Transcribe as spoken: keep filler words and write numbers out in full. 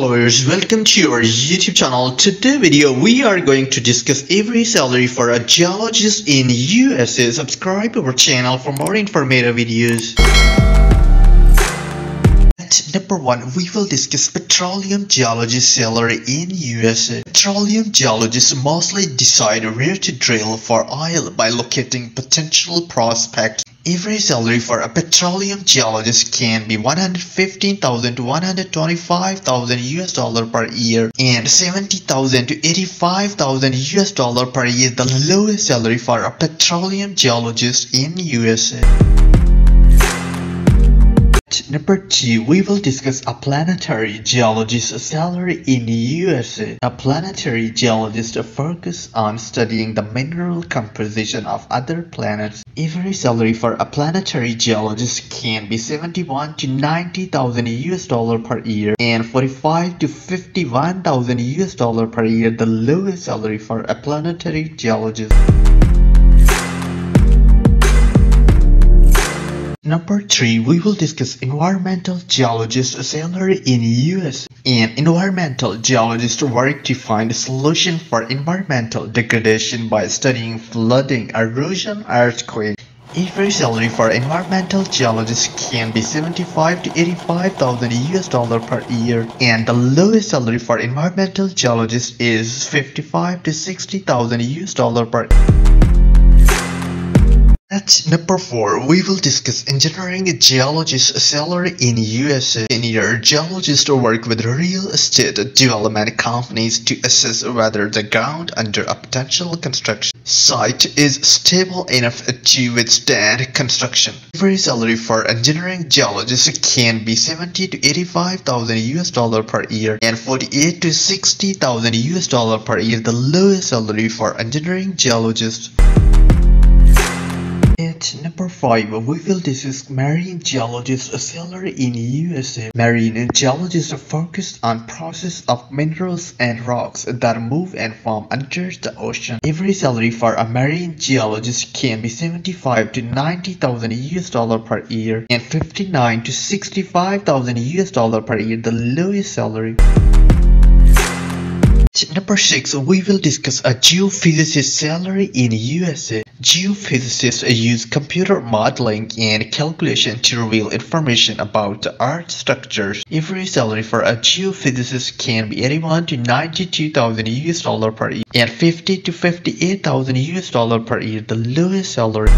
Hello viewers, welcome to our YouTube channel. Today video we are going to discuss every salary for a geologist in U S A. Subscribe our channel for more informative videos. At number one, we will discuss petroleum geologist salary in U S A. Petroleum geologists mostly decide where to drill for oil by locating potential prospects. Every salary for a petroleum geologist can be one hundred fifteen thousand to one hundred twenty-five thousand U S dollar per year and seventy thousand to eighty-five thousand U S dollar per year, the lowest salary for a petroleum geologist in U S A. Number two, we will discuss a planetary geologist's salary in U S A. A planetary geologist focuses on studying the mineral composition of other planets. Every salary for a planetary geologist can be seventy-one to ninety thousand U S dollar per year and forty-five to fifty-one thousand U S dollar per year, the lowest salary for a planetary geologist. Number three, we will discuss environmental geologist salary in U S. An environmental geologist works to find a solution for environmental degradation by studying flooding, erosion, earthquake. Every salary for environmental geologist can be seventy-five to eighty-five thousand U S dollar per year, and the lowest salary for environmental geologist is fifty-five to sixty thousand U S dollar per year. At number four, we will discuss engineering geologist salary in U S A. Engineer geologists work with real estate development companies to assess whether the ground under a potential construction site is stable enough to withstand construction. Every salary for engineering geologists can be seventy to eighty-five thousand U S dollar per year and forty-eight to sixty thousand U S dollar per year, the lowest salary for engineering geologists. At number five, we will discuss marine geologist salary in U S A. Marine geologists focus on process of minerals and rocks that move and form under the ocean. Every salary for a marine geologist can be seventy-five to ninety thousand U S dollar per year and fifty-nine to sixty-five thousand U S dollar per year, the lowest salary. At number six, we will discuss a geophysicist salary in U S A. Geophysicists use computer modeling and calculation to reveal information about the Earth structures. Every salary for a geophysicist can be eighty-one to ninety-two thousand U S dollar per year and fifty to fifty-eight thousand U S dollar per year, the lowest salary.